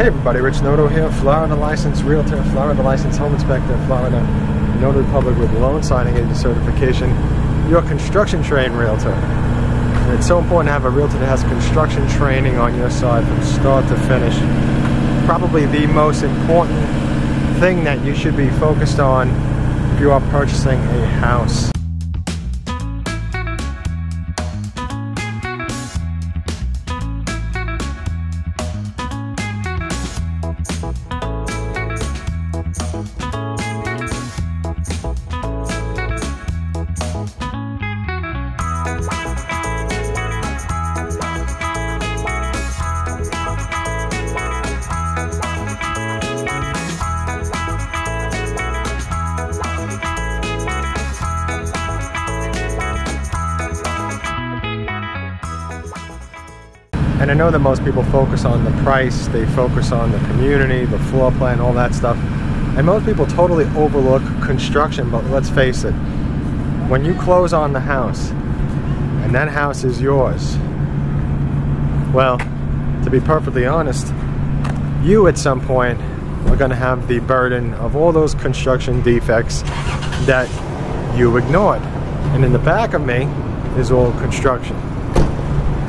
Hey everybody, Rich Noto here, Florida licensed realtor, Florida licensed home inspector, Florida notary public with loan signing agent certification, your construction trained realtor. And it's so important to have a realtor that has construction training on your side from start to finish. Probably the most important thing that you should be focused on if you are purchasing a house. And I know that most people focus on the price, they focus on the community, the floor plan, all that stuff. And most people totally overlook construction, but let's face it, when you close on the house, and that house is yours, well, to be perfectly honest, you at some point are gonna have the burden of all those construction defects that you ignored. And in the back of me is all construction.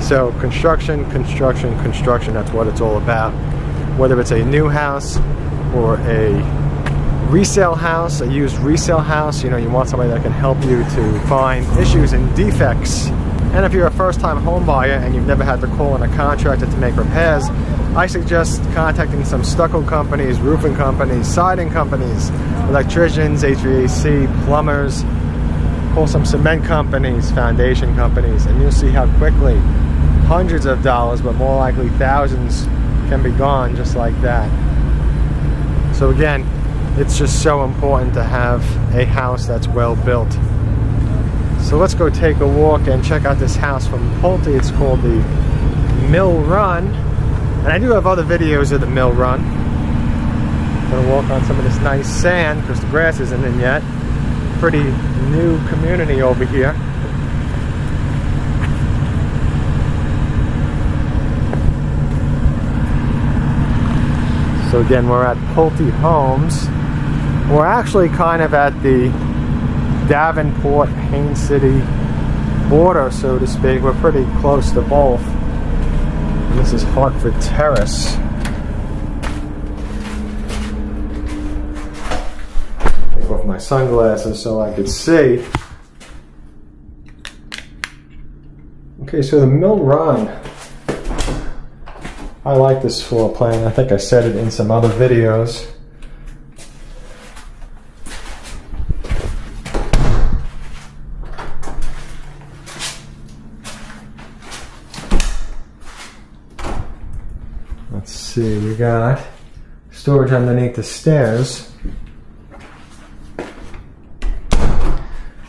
So construction, construction, construction, that's what it's all about. Whether it's a new house or a resale house, a used resale house, you know, you want somebody that can help you to find issues and defects. And if you're a first-time home buyer and you've never had to call in a contractor to make repairs, I suggest contacting some stucco companies, roofing companies, siding companies, electricians, HVAC, plumbers, call some cement companies, foundation companies, and you'll see how quickly hundreds of dollars, but more likely thousands, can be gone just like that. So again, it's just so important to have a house that's well built. So let's go take a walk and check out this house from Pulte. It's called the Mill Run. And I do have other videos of the Mill Run. I'm gonna walk on some of this nice sand because the grass isn't in yet. Pretty new community over here. So again, we're at Pulte Homes. We're actually kind of at the Davenport-Haines City border, so to speak. We're pretty close to both. And this is Hartford Terrace. Take off my sunglasses so I could see. Okay, so the Mill Run. I like this floor plan. I think I said it in some other videos. Let's see, we got storage underneath the stairs.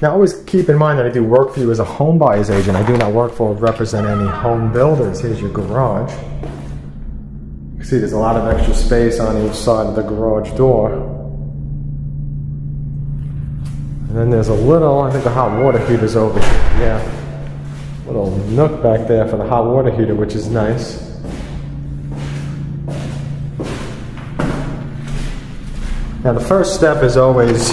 Now always keep in mind that I do work for you as a home buyer's agent. I do not work for or represent any home builders. Here's your garage. See, there's a lot of extra space on each side of the garage door. And then there's a little, I think the hot water heater's over here. Yeah. Little nook back there for the hot water heater, which is nice. Now, the first step is always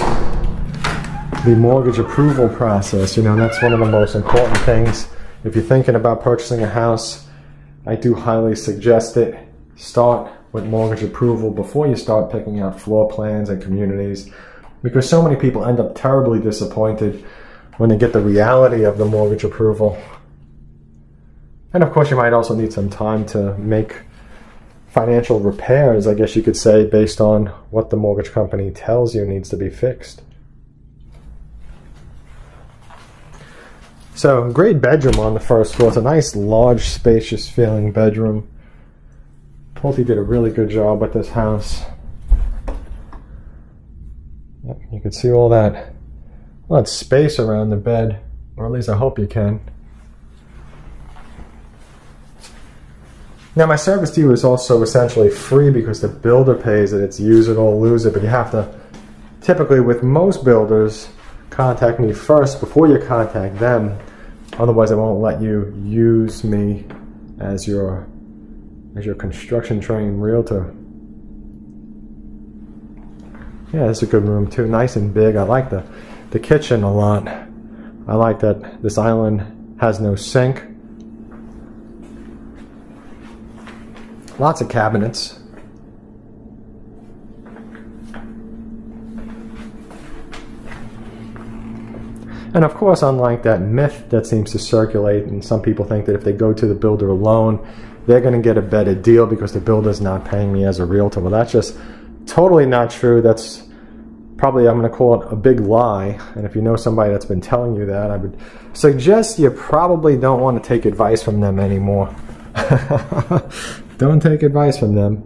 the mortgage approval process. You know, that's one of the most important things. If you're thinking about purchasing a house, I do highly suggest it. Start with mortgage approval before you start picking out floor plans and communities, because so many people end up terribly disappointed when they get the reality of the mortgage approval. And of course, you might also need some time to make financial repairs, I guess you could say, based on what the mortgage company tells you needs to be fixed. So, great bedroom on the first floor. It's a nice, large, spacious feeling bedroom. Pulte did a really good job with this house. Yep, you can see all that space around the bed, or at least I hope you can. Now, my service to you is also essentially free because the builder pays it. It's use it or lose it, but you have to, typically with most builders, contact me first before you contact them. Otherwise, I won't let you use me as your There's your construction train realtor. Yeah, this is a good room too. Nice and big. I like the kitchen a lot. I like that this island has no sink. Lots of cabinets. And of course, unlike that myth that seems to circulate, and some people think that if they go to the builder alone, they're going to get a better deal because the builder's not paying me as a realtor. Well, that's just totally not true. That's probably, I'm going to call it a big lie. And if you know somebody that's been telling you that, I would suggest you probably don't want to take advice from them anymore. Don't take advice from them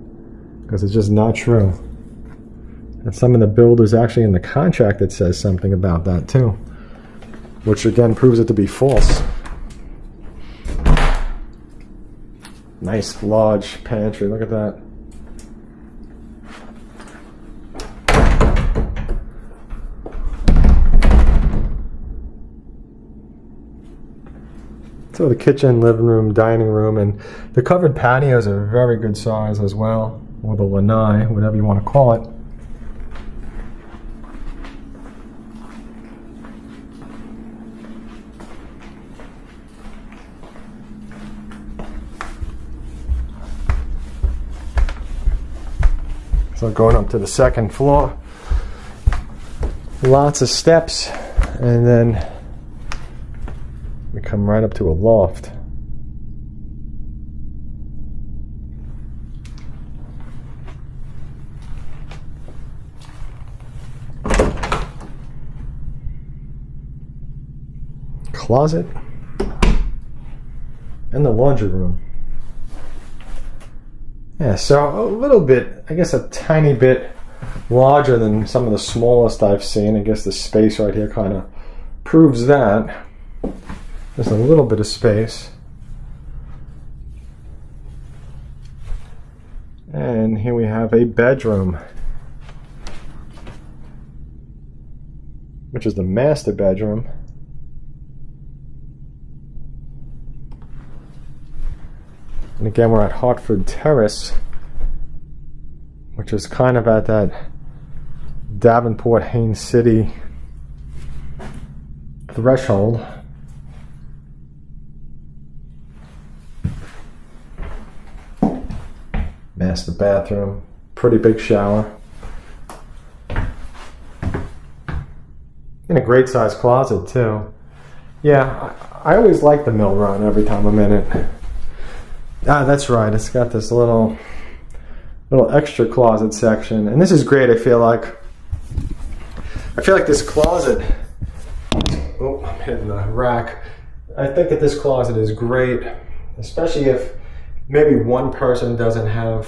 because it's just not true. And some of the builders actually in the contract that says something about that too, which again proves it to be false. Nice large pantry, look at that. So the kitchen, living room, dining room, and the covered patios are a very good size as well, or the lanai, whatever you want to call it. So going up to the second floor, lots of steps, and then we come right up to a loft. Closet and the laundry room. Yeah, so a little bit, I guess a tiny bit larger than some of the smallest I've seen. I guess the space right here kind of proves that. There's a little bit of space. And here we have a bedroom, which is the master bedroom. And again, we're at Hartford Terrace, which is kind of at that Davenport-Haines City threshold. Master bathroom, pretty big shower. And a great size closet too. Yeah, I always like the Mill Run every time I'm in it. Ah, that's right, it's got this little extra closet section, and this is great. I feel like this closet, oh, I'm hitting the rack. I think that this closet is great, especially if maybe one person doesn't have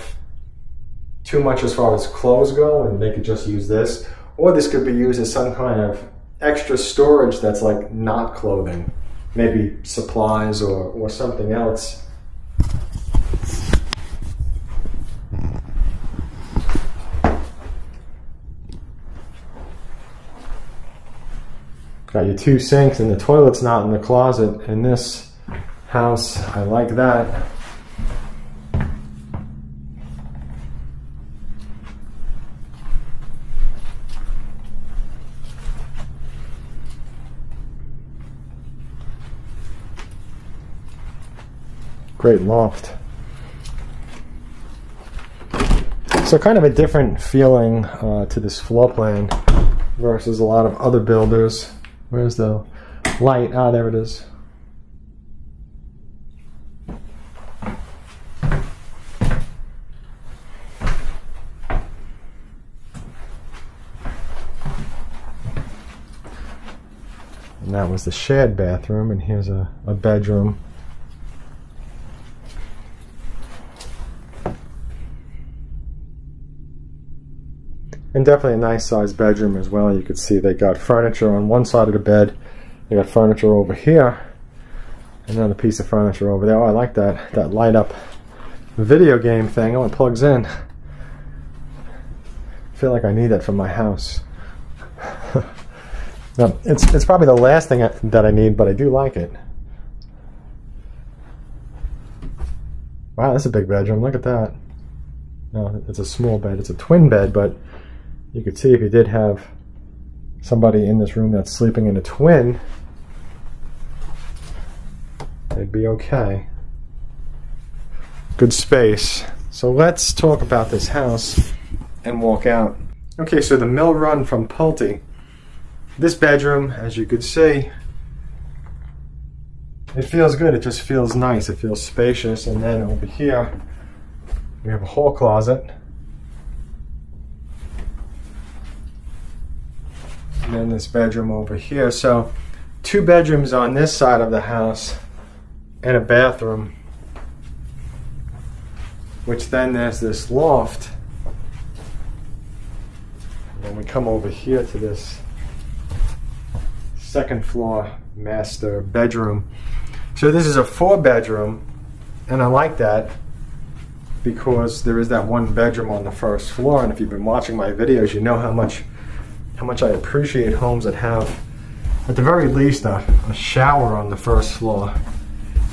too much as far as clothes go, and they could just use this, or this could be used as some kind of extra storage that's like not clothing, maybe supplies or something else. Got your two sinks, and the toilet's not in the closet in this house. I like that. Great loft. So kind of a different feeling to this floor plan versus a lot of other builders. Where's the light? Ah, there it is. And that was the shared bathroom, and here's a bedroom. And definitely a nice sized bedroom as well. You could see they got furniture on one side of the bed. They got furniture over here. Another piece of furniture over there. Oh, I like that light up video game thing. Oh, it plugs in. I feel like I need that for my house. No, it's probably the last thing that I need, but I do like it. Wow, that's a big bedroom. Look at that. No, it's a small bed. It's a twin bed, but you could see if you did have somebody in this room that's sleeping in a twin, they'd be okay. Good space. So let's talk about this house and walk out. Okay, so the Mill Run from Pulte. This bedroom, as you could see, it feels good. It just feels nice. It feels spacious. And then over here, we have a hall closet. And then this bedroom over here. So, two bedrooms on this side of the house and a bathroom. Which then there's this loft. And then we come over here to this second floor master bedroom. So this is a 4-bedroom, and I like that because there is that one bedroom on the first floor, and if you've been watching my videos, you know how much I appreciate homes that have, at the very least, a shower on the first floor,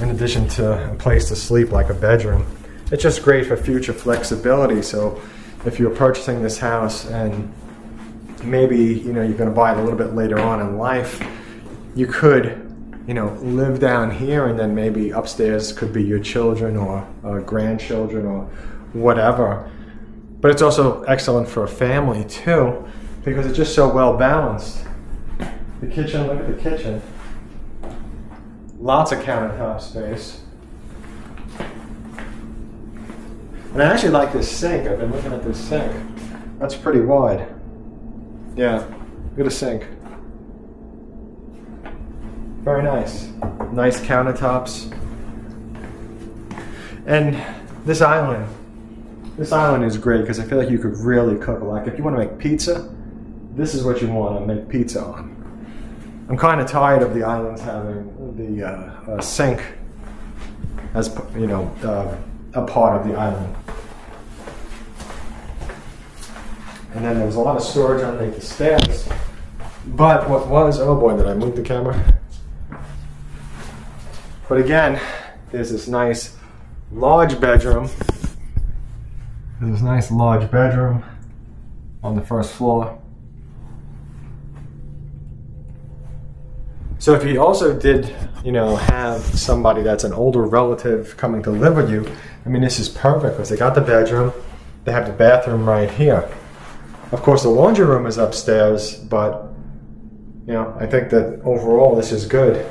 in addition to a place to sleep like a bedroom. It's just great for future flexibility, so if you're purchasing this house and maybe, you know, you're going to buy it a little bit later on in life, you could, you know, live down here, and then maybe upstairs could be your children or grandchildren or whatever. But it's also excellent for a family too, because it's just so well balanced. The kitchen, look at the kitchen. Lots of countertop space. And I actually like this sink. I've been looking at this sink. That's pretty wide. Yeah, look at the sink. Very nice. Nice countertops. And this island is great because I feel like you could really cook. Like if you want to make pizza, this is what you want to make pizza on. I'm kind of tired of the islands having the sink as, you know, a part of the island. And then there was a lot of storage underneath the stairs. But what was, oh boy, did I move the camera? But again, there's this nice large bedroom. There's this nice large bedroom on the first floor. So if you also did, you know, have somebody that's an older relative coming to live with you, I mean, this is perfect because they got the bedroom, they have the bathroom right here. Of course, the laundry room is upstairs, but, you know, I think that overall this is good.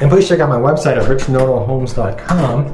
And please check out my website at richnodalhomes.com.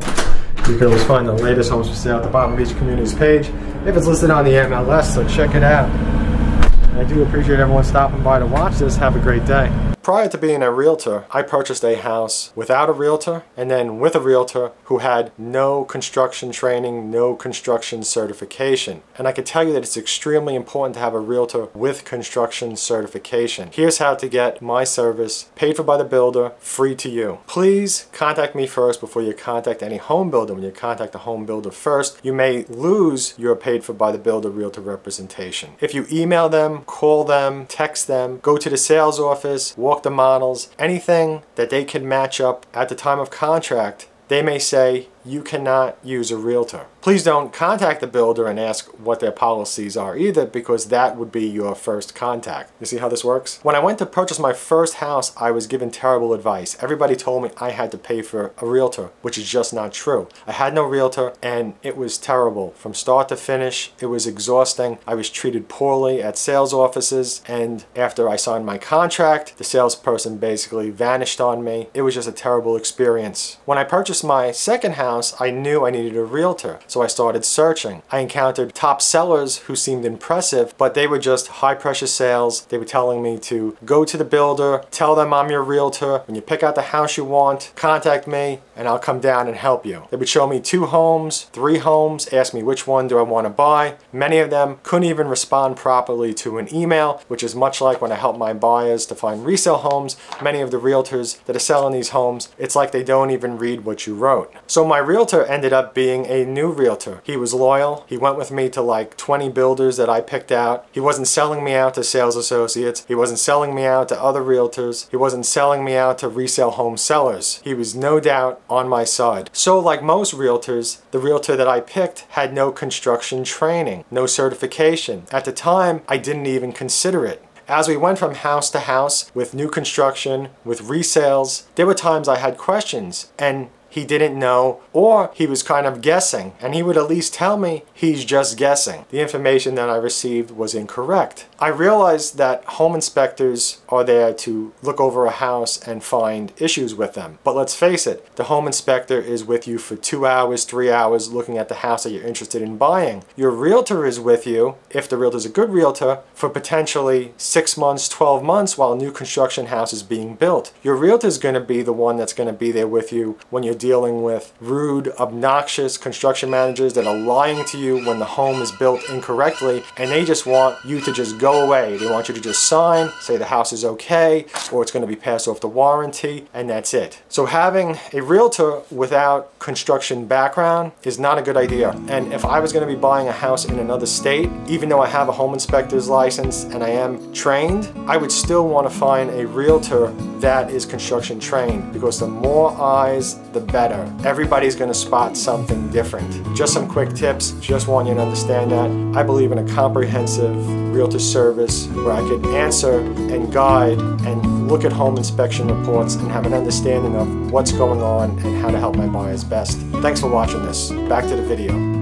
You can always find the latest homes for sale at the Bottom Beach Communities page if it's listed on the MLS, so check it out. And I do appreciate everyone stopping by to watch this. Have a great day. Prior to being a realtor, I purchased a house without a realtor and then with a realtor who had no construction training, no construction certification. And I can tell you that it's extremely important to have a realtor with construction certification. Here's how to get my service paid for by the builder, free to you. Please contact me first before you contact any home builder. When you contact a home builder first, you may lose your paid for by the builder realtor representation. If you email them, call them, text them, go to the sales office, walk the models, anything that they can match up at the time of contract, they may say you cannot use a realtor. Please don't contact the builder and ask what their policies are either, because that would be your first contact. You see how this works? When I went to purchase my first house, I was given terrible advice. Everybody told me I had to pay for a realtor, which is just not true. I had no realtor and it was terrible. From start to finish, it was exhausting. I was treated poorly at sales offices, and after I signed my contract, the salesperson basically vanished on me. It was just a terrible experience. When I purchased my second house, I knew I needed a realtor, so I started searching. I encountered top sellers who seemed impressive, but they were just high pressure sales. They were telling me to go to the builder, tell them I'm your realtor, when you pick out the house you want, contact me and I'll come down and help you. They would show me 2 homes, 3 homes, ask me which one do I want to buy. Many of them couldn't even respond properly to an email, which is much like when I help my buyers to find resale homes. Many of the realtors that are selling these homes, it's like they don't even read what you wrote. So my realtor ended up being a new realtor. He was loyal. He went with me to like 20 builders that I picked out. He wasn't selling me out to sales associates. He wasn't selling me out to other realtors. He wasn't selling me out to resale home sellers. He was no doubt on my side. So like most realtors, the realtor that I picked had no construction training, no certification. At the time, I didn't even consider it. As we went from house to house with new construction, with resales, there were times I had questions and he didn't know, or he was kind of guessing, and he would at least tell me he's just guessing. The information that I received was incorrect. I realized that home inspectors are there to look over a house and find issues with them. But let's face it, the home inspector is with you for 2 hours, 3 hours looking at the house that you're interested in buying. Your realtor is with you, if the realtor's a good realtor, for potentially 6 months, 12 months while a new construction house is being built. Your realtor's going to be the one that's going to be there with you when you're dealing with rude, obnoxious construction managers that are lying to you when the home is built incorrectly, and they just want you to just go away. They want you to just sign, say the house is okay, or it's going to be passed off the warranty, and that's it. So having a realtor without construction background is not a good idea. And if I was going to be buying a house in another state, even though I have a home inspector's license and I am trained, I would still want to find a realtor that is construction trained, because the more eyes, the better. Everybody's going to spot something different. Just some quick tips, just want you to understand that. I believe in a comprehensive realtor service where I could answer and guide and look at home inspection reports and have an understanding of what's going on and how to help my buyers best. Thanks for watching this. Back to the video.